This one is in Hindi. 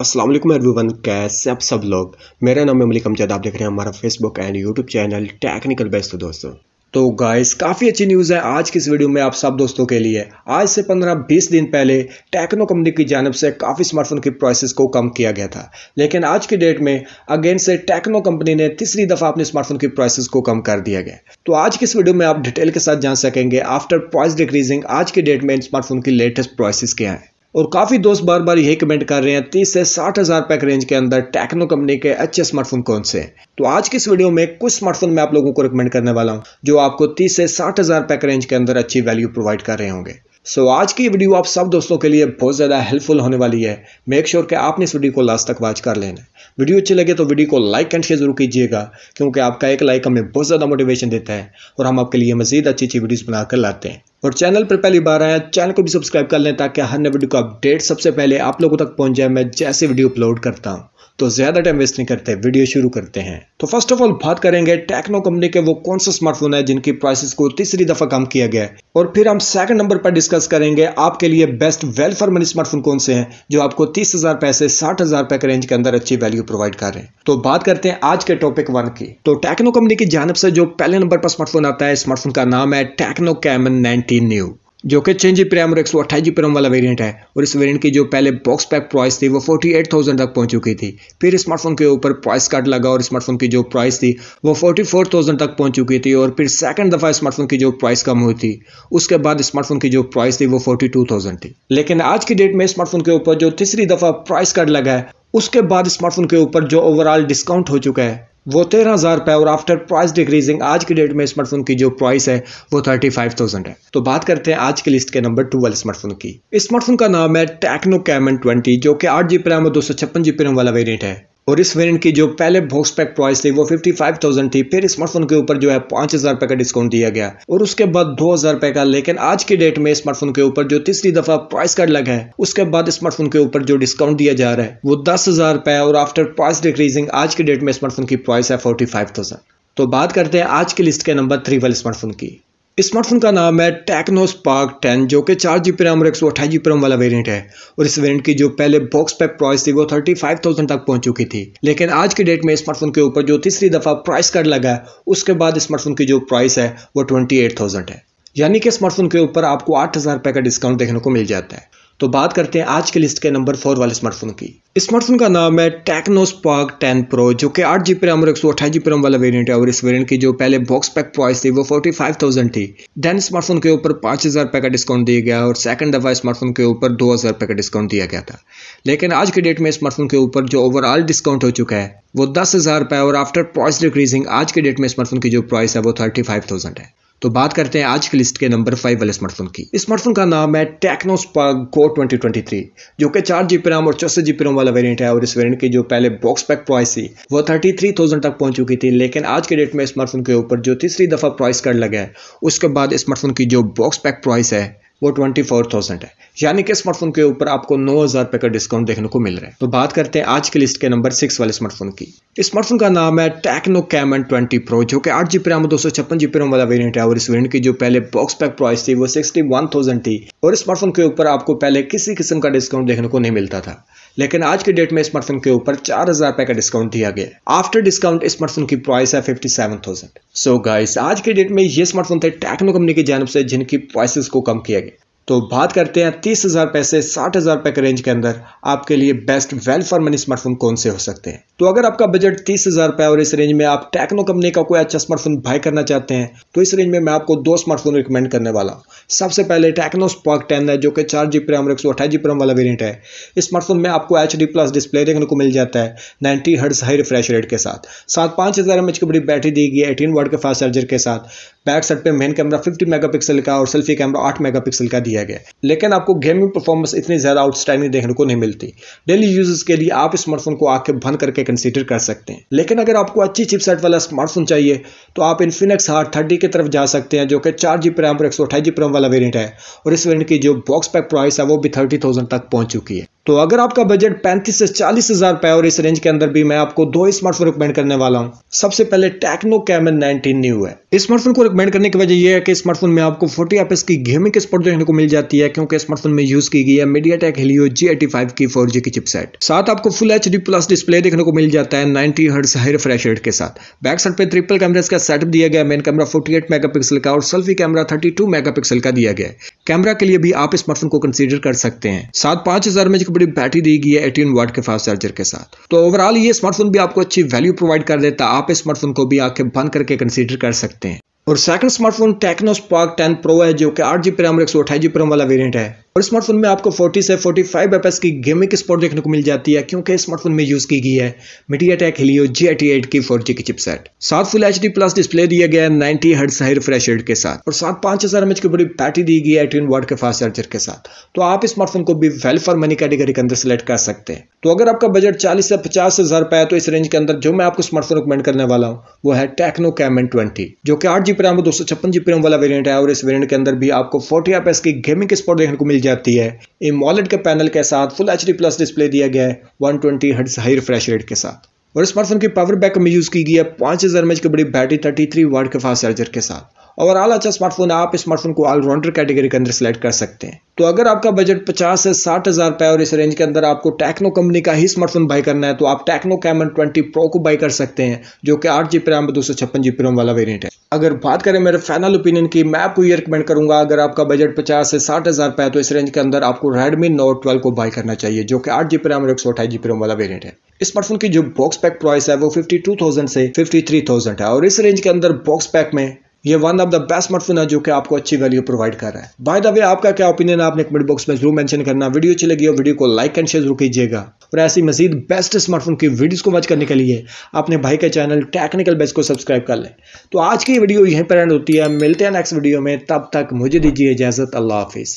अस्सलाम वालेकुम एवरीवन, कैसे आप सब लोग। मेरा नाम है मलिक अमजद, आप देख रहे हैं हमारा Facebook and YouTube channel technical best. दोस्तों तो गाइस काफ़ी अच्छी न्यूज़ है आज की इस वीडियो में आप सब दोस्तों के लिए। आज से 15-20 दिन पहले टेक्नो कंपनी की जानब से काफ़ी स्मार्टफोन की प्राइसेस को कम किया गया था, लेकिन आज की डेट में अगेन से टेक्नो कंपनी ने तीसरी दफ़ा अपने स्मार्टफोन की प्राइसेस को कम कर दिया गया। तो आज की इस वीडियो में आप डिटेल के साथ जान सकेंगे आफ्टर प्राइस डिक्रीजिंग आज की डेट में इन स्मार्टफोन की लेटेस्ट प्राइसेस क्या हैं। और काफ़ी दोस्त बार बार यही कमेंट कर रहे हैं 30 से 60 हज़ार रुपये के रेंज के अंदर टेक्नो कंपनी के अच्छे स्मार्टफोन कौन से हैं। तो आज की इस वीडियो में कुछ स्मार्टफोन मैं आप लोगों को रिकमेंड करने वाला हूं जो आपको 30 से 60 हज़ार रुपये के रेंज के अंदर अच्छी वैल्यू प्रोवाइड कर रहे होंगे। सो आज की वीडियो आप सब दोस्तों के लिए बहुत ज़्यादा हेल्पफुल होने वाली है। मेक श्योर कि आपने इस वीडियो को लास्ट तक वॉच कर लेना। वीडियो अच्छी लगे तो वीडियो को लाइक एंड शेयर जरूर कीजिएगा, क्योंकि आपका एक लाइक हमें बहुत ज़्यादा मोटिवेशन देता है और हम आपके लिए मजीद अच्छी अच्छी वीडियोज़ बनाकर लाते हैं। और चैनल पर पहली बार आया चैनल को भी सब्सक्राइब कर लें ताकि हर नई वीडियो का अपडेट सबसे पहले आप लोगों तक पहुंच जाए मैं जैसे वीडियो अपलोड करता हूं। तो ज़्यादा टाइम वेस्ट नहीं करते, वीडियो शुरू करते हैं। तो फर्स्ट ऑफ ऑल बात करेंगे टेक्नो कंपनी के वो कौन सा स्मार्टफोन है जिनकी प्राइसेस को तीसरी दफ़ा कम किया गया है, और फिर हम सेकंड नंबर पर डिस्कस करेंगे आपके लिए best value for money smartphone कौन से हैं जो आपको 30 से 60 हज़ार रुपये के रेंज के अंदर अच्छी वैल्यू प्रोवाइड कर रहे हैं। तो बात करते हैं आज के टॉपिक 1 की। तो टेक्नो कंपनी की जानब से जो पहले नंबर पर स्मार्टफोन आता है, स्मार्टफोन का नाम है टेक्नो कैमन 19 न्यू, जो कि 6GB रैम और 128GB रैम वाला वेरिएंट है। और इस वेरिएंट की जो पहले बॉक्स पैक प्राइस थी वो 48,000 तक पहुंच चुकी थी। फिर स्मार्टफोन के ऊपर प्राइस कट लगा और स्मार्टफोन की जो प्राइस थी वो 44,000 तक पहुंच चुकी थी। और फिर सेकंड दफ़ा स्मार्टफोन की जो प्राइस कम हुई थी उसके बाद स्मार्टफोन की जो प्राइस थी वो 42,000 थी। लेकिन आज की डेट में स्मार्टफोन के ऊपर जो तीसरी दफ़ा प्राइस कट लगा है उसके बाद स्मार्टफोन के ऊपर जो ओवरऑल डिस्काउंट हो चुका है वो 13,000 रुपये, और आफ्टर प्राइस डिक्रीजिंग आज की डेट में स्मार्टफोन की जो प्राइस है वो 35,000 है। तो बात करते हैं आज की लिस्ट के नंबर 12 स्मार्टफोन की। इस स्मार्टफोन का नाम है टेक्नो कैमन 20, जो कि 8GB रैम और 256GB रैम वाला वेरिएंट है। और इस वेरिएंट की जो पहले बॉक्स पैक प्राइस थी वो 55,000 थी। फिर स्मार्टफोन के ऊपर जो है 5,000 रुपये का डिस्काउंट दिया गया और उसके बाद 2,000 रुपये का। लेकिन आज की डेट में स्मार्टफोन के ऊपर जो तीसरी दफ़ा प्राइस कट लगा है उसके बाद स्मार्टफोन के ऊपर जो डिस्काउंट दिया जा रहा है वो 10,000 रुपये, और आफ्टर प्राइस डिक्रीजिंग आज की डेट में स्मार्टफोन की प्राइस है 45,000। तो बात करते हैं आज की लिस्ट के नंबर 3 वाले स्मार्टफोन की। स्मार्टफोन का नाम है टेक्नो स्पार्क 10, जो कि 4GB रैम और 128GB रैम वाला वेरिएंट है। और इस वेरिएंट की जो पहले बॉक्स पैक प्राइस थी वो 35,000 तक पहुंच चुकी थी। लेकिन आज की डेट में स्मार्टफोन के ऊपर जो तीसरी दफ़ा प्राइस कट लगा है उसके बाद स्मार्टफोन की जो प्राइस है वो 28,000 है, यानी कि स्मार्टफोन के ऊपर आपको 8,000 रुपये का डिस्काउंट देखने को मिल जाता है। तो बात करते हैं आज की लिस्ट के नंबर 4 वाले स्मार्टफोन की। स्मार्टफोन का नाम है टेक्नो स्पार्क 10 प्रो, जो कि 8GB रैम और 128GB रैम वाला वेरिएंट है। और इस वेरिएंट की जो पहले बॉक्स पैक प्राइस थी वो 45,000 थी। देन स्मार्टफोन के ऊपर 5,000 रुपये का डिस्काउंट दिया गया और सेकंड दफ़ा स्मार्टफोन के ऊपर 2,000 रुपये का डिस्काउंट दिया गया था। लेकिन आज की डेट में स्मार्टफोन के ऊपर जो ओवरऑल डिस्काउंट हो चुका है वो 10,000 रुपये, और आफ्टर प्राइस डिक्रीजिंग आज की डेट में स्मार्टफोन की जो प्राइस है वो 35,000 है। तो बात करते हैं आज की लिस्ट के नंबर 5 वाले स्मार्टफोन की। स्मार्टफोन का नाम है टेक्नो स्पार्क गो 2023, जो कि 4GB रैम और 64GB रैम वाला वेरिएंट है। और इस वेरिएंट की जो पहले बॉक्स पैक प्राइस थी वो 33,000 तक पहुंच चुकी थी। लेकिन आज के डेट में स्मार्टफोन के ऊपर जो तीसरी दफ़ा प्राइस कट लगा है उसके बाद स्मार्टफोन की जो बॉक्स पैक प्राइस है वो 24,000 है, यानी कि स्मार्टफोन के ऊपर आपको 9,000 रुपये का डिस्काउंट देखने को मिल रहा है। तो बात करते हैं आज की लिस्ट के नंबर 6 वाले स्मार्टफोन की। स्मार्टफोन का नाम है टेक्नो कैमन 20 प्रो, जो कि 8GB रैम और 256GB रैम वाला वेरिएंट है। और इस वेरिएंट की जो पहले बॉक्स पैक प्राइस थी वो 61,000 थी। और स्मार्टफोन के ऊपर आपको पहले किसी किस्म का डिस्काउंट देखने को नहीं मिलता था, लेकिन आज के डेट में स्मार्टफोन के ऊपर 4,000 रुपये का डिस्काउंट दिया गया। आफ्टर डिस्काउंट स्मार्टफोन की प्राइस है 57,000। सो गाइस आज के डेट में ये स्मार्टफोन थे टेक्नो कंपनी की जानब से जिनकी प्राइसेस को कम किया गया। तो बात करते हैं 30,000 से 60,000 रुपये के रेंज के अंदर आपके लिए best value for money smartphone कौन से हो सकते हैं। तो अगर आपका बजट 30,000 रुपये और इस रेंज में आप टेक्नो कंपनी का कोई अच्छा स्मार्टफोन बाय करना चाहते हैं तो इस रेंज में मैं आपको 2 स्मार्टफोन रिकमेंड करने वाला हूँ। सबसे पहले टेक्नो स्पार्क 10 है, जो कि 4GB रैम और 128GB रैम वाला वेरिएंट है। इस स्मार्टफोन में आपको HD+ डिस्प्ले देखने को मिल जाता है 90Hz हाई रिफ्रेश रेट के साथ। 5,000 mAh की बड़ी बैटरी दी गई है 18W के फास्ट चार्जर के साथ। बैक साइड पे मेन कैमरा 50 मेगापिक्सल का और सेल्फी कैमरा 8 मेगापिक्सल का दिया गया। लेकिन आपको गेमिंग परफॉर्मेंस इतनी ज़्यादा आउटस्टैंडिंग देखने को नहीं मिलती। डेली यूजर्स के लिए आप स्मार्टफोन को आंखें बंद करके कंसीडर कर सकते हैं। लेकिन अगर आपको अच्छी चिपसेट वाला स्मार्टफोन चाहिए तो आप इनफिनिक्स हार्ट 30 की तरफ जा सकते हैं, जो कि 4GB रैम और 128GB रैम वाला वेरिएंट है। और इस वेरिएंट की जो बॉक्स पैक प्राइस है वो भी 30,000 तक पहुंच चुकी है। तो अगर आपका बजट 35,000 से 40,000 रुपये और इस रेंज के अंदर भी मैं आपको 2 स्मार्टफोन रिकमेंड करने वाला हूँ। सबसे पहले टेक्नो कैमन 19 न्यू है। इस स्मार्टफोन को रिकमेंड करने की वजह यह है कि स्मार्टफोन में आपको 40 FPS की गेमिंग स्पॉट देखने को मिल जाती है, क्योंकि स्मार्टफोन में यूज की गई है MediaTek Helio G85 की 4G की चिपसेट। साथ आपको फुल HD+ डिस्प्ले देखने को मिल जाता है 90 Hz हाई रिफ्रेश रेट के साथ। बैक साइड पे ट्रिपल कैमरास का सेटअप दिया गया, मेन कैमरा 48 मेगापिक्सल का और सेल्फी कैमरा 32 मेगापिक्सल का दिया गया। कैमरा के लिए भी आप स्मार्टफोन को कंसीडर कर सकते हैं। साथ 5000 mAh की बड़ी बैटरी दी गई है 18 W के फास्ट चार्जर के साथ। तो ओवरऑल ये स्मार्टफोन भी आपको अच्छी वैल्यू प्रोवाइड कर देता है, आप स्मार्टफोन को भी आंखें बंद करके कंसीडर कर सकते हैं। और second smartphone Tecno Spark 10 pro है, जो कि 8GB RAM और 128GB RAM वाला वेरिएंट है। और स्मार्टफोन में आपको 40 से 45 FPS की गेमिंग स्पॉट देखने को मिल जाती है, क्योंकि स्मार्टफोन में यूज की गई है MediaTek Helio G88 की 4G की चिपसेट। साथ फुल HD+ डिस्प्ले दिया गया है 90 Hz हाई रिफ्रेश रेट के साथ और साथ 5000 mAh की बड़ी बैटरी दी गई है 18 W के फास्ट चार्जर के साथ। तो आप स्मार्टफोन को भी वेल फॉर मनी कैटेगरी के अंदर सेलेक्ट कर सकते हैं। तो अगर आपका बजट 40 से 50 हज़ार रुपये है तो इस रेंज के अंदर जो मैं आपको स्मार्टफोन रिकमेंड करने वाला हूँ वो है टेक्नो K20, जो कि 8GB RAM और 256GB RAM वाला वेरियंट है। और इस वेरियंट के अंदर भी आपको 40 FPS की गेमिंग स्पॉट देखने को मिल जाती है, AMOLED के पैनल के साथ। फुल HD+ डिस्प्ले दिया गया है 120 Hz हाई रिफ्रेश रेट के साथ। और स्मार्टफोन की पावर बैकअप में यूज की गई है 5000 mAh की बड़ी बैटरी 33 W के फास्ट चार्जर के साथ। ओवरऑल अच्छा स्मार्टफोन है, आप स्मार्टफोन को ऑलराउंडर कैटेगरी के अंदर सेलेक्ट कर सकते हैं। तो अगर आपका बजट 50 से 60 हज़ार रुपये और इस रेंज के अंदर आपको टेक्नो कंपनी का ही स्मार्टफोन बाई करना है तो आप टेक्नो K20 Pro को बाई कर सकते हैं, जो कि 8GB RAM 256GB RAM वाला वेरिएंट है। अगर बात करें मेरे फाइनल ओपिनियन की, मैं आपको ये रिकमेंड करूंगा अगर आपका बजट 50 से 60 हज़ार रुपये है तो इस रेंज के अंदर आपको Redmi Note 12 को बाई करना चाहिए, जो कि 8GB RAM और 128GB RAM वाला वेरिएंट है। स्मार्टफोन की जो बॉक्स पैक प्राइस है वो 52,000 से 53,000 है और इस रेंज के अंदर बॉक्स पैक में ये one of the best smartphone है, जो कि आपको अच्छी वैल्यू प्रोवाइड कर रहा है। बाय द वे आपका क्या ओपिनियन है आपने कमेंट बॉक्स में जरूर मेंशन करना। वीडियो अच्छी लगी हो वीडियो को लाइक एंड शेयर जरूर कीजिएगा। और ऐसी मजीद बेस्ट स्मार्टफोन की वीडियोस को वॉच करने के लिए अपने भाई के चैनल टेक्निकल बेस्ट को सब्सक्राइब कर लें। तो आज की वीडियो यहीं पर एंड होती है, मिलते हैं नेक्स्ट वीडियो में, तब तक मुझे दीजिए इजाजत। अल्लाह हाफिज़।